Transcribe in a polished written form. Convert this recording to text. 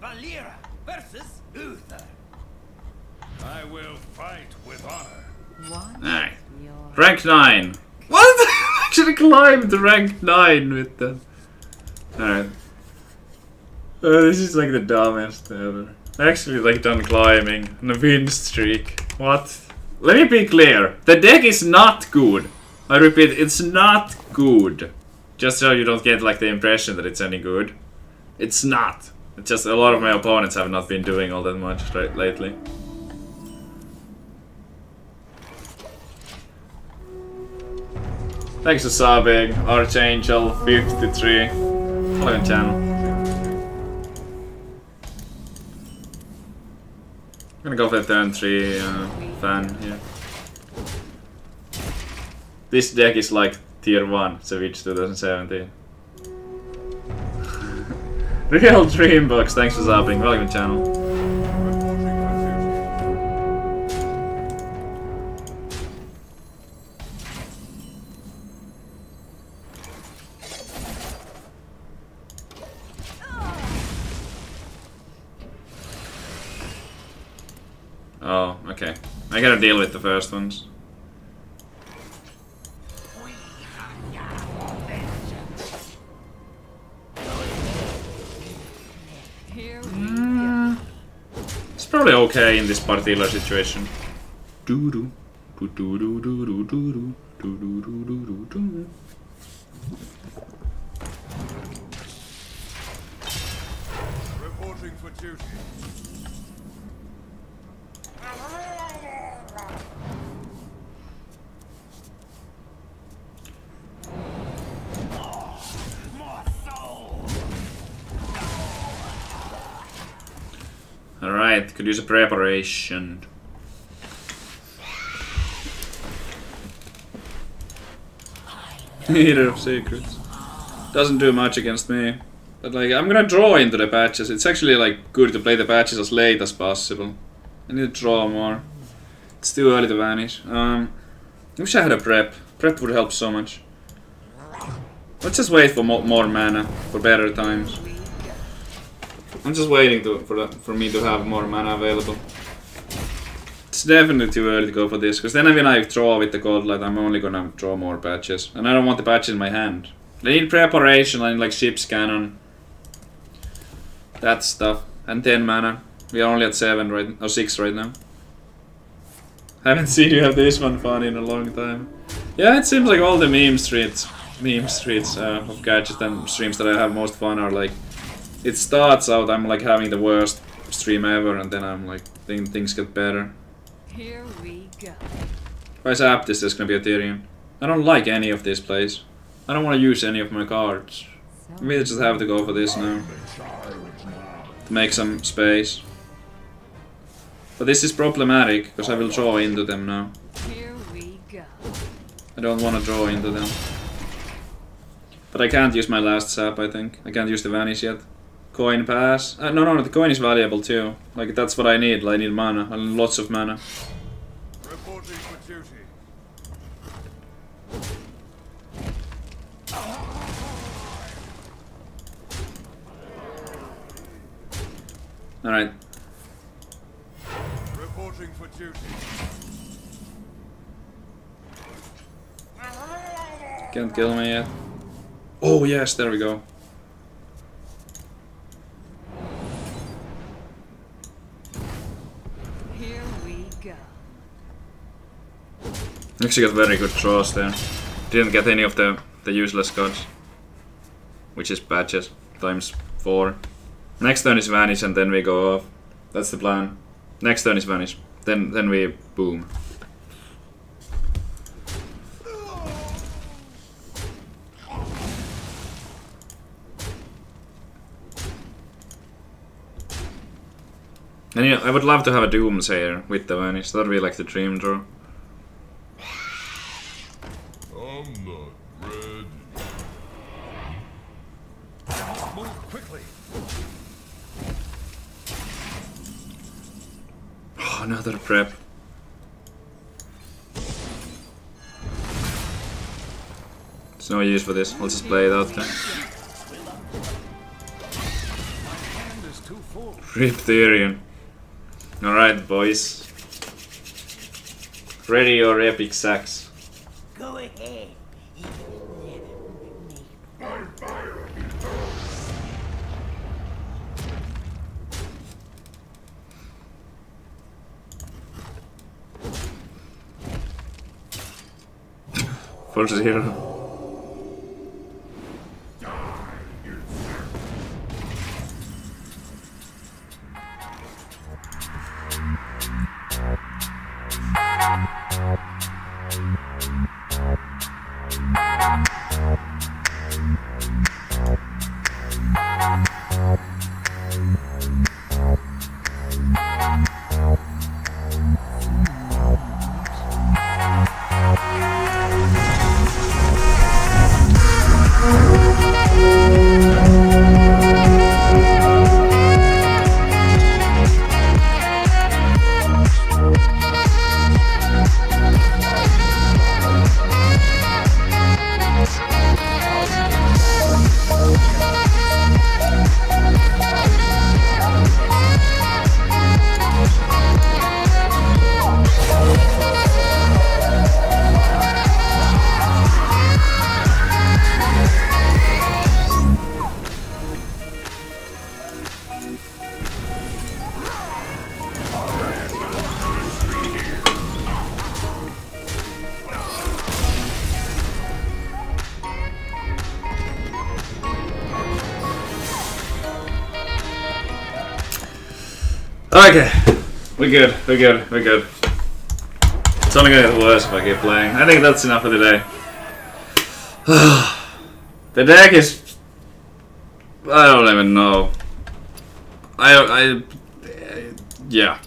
Valyra versus Uther. I will fight with honor. Alright. Rank 9. What? I actually climbed rank 9 with them. Alright. Oh, this is like the dumbest ever. I actually like done climbing on a win streak. What? Let me be clear. The deck is not good. I repeat, it's not good. Just so you don't get like the impression that it's any good. It's not. It's just a lot of my opponents have not been doing all that much right lately. Thanks to Savjz, Archangel53, hello channel. I'm gonna go for turn 3 fan here. This deck is like tier 1, Sevitch 2017. Real Dreambox, thanks for zapping, welcome to the channel. Oh, okay. I gotta deal with the first ones. It's probably okay in this particular situation. Reporting for duty. Alright, could use a preparation. Keeper of Secrets. Doesn't do much against me. But like, I'm gonna draw into the patches. It's actually like good to play the patches as late as possible. I need to draw more. It's too early to vanish. I wish I had a prep. Prep would help so much. Let's just wait for more mana, for better times. I'm just waiting for me to have more mana available. It's definitely too early to go for this, because then when I draw with the Cold Light, I'm only gonna draw more patches. And I don't want the patches in my hand. I need preparation, I need like ship's cannon. That stuff. And 10 mana. We are only at 7 right, or 6 right now. Haven't seen you have this one fun in a long time. Yeah, it seems like all the meme streets of gadgets and streams that I have most fun are like... It starts out I'm like having the worst stream ever, and then I'm like, things get better. Here we go. If I zap this, there's gonna be a Tyrion. I don't like any of this place. I don't want to use any of my cards. Maybe I just have to go for this now. To make some space. But this is problematic, because I will draw into them now. Here we go. I don't want to draw into them. But I can't use my last zap, I think. I can't use the vanish yet. Coin pass. No, the coin is valuable too. Like, that's what I need. I need mana. I need lots of mana. Reporting for duty. Alright. Reporting for duty. Can't kill me yet. Oh yes, there we go. Here we go. Actually got very good draws there. Didn't get any of the useless cards. Which is patches times 4. Next turn is vanish and then we go off. That's the plan. Next turn is vanish. Then we boom. And yeah, I would love to have a Doomsayer with the Vanish. That would be like the dream draw. I'm not ready. Move quickly. Oh, another prep. There's no use for this. I'll just play it out there. Rip Tyrion. Alright, boys. Ready your epic sacks. Go ahead. You never make it. 4-0. Okay, we're good, we're good, we're good. It's only gonna get worse if I keep playing. I think that's enough for today. The deck is... I don't even know. Yeah.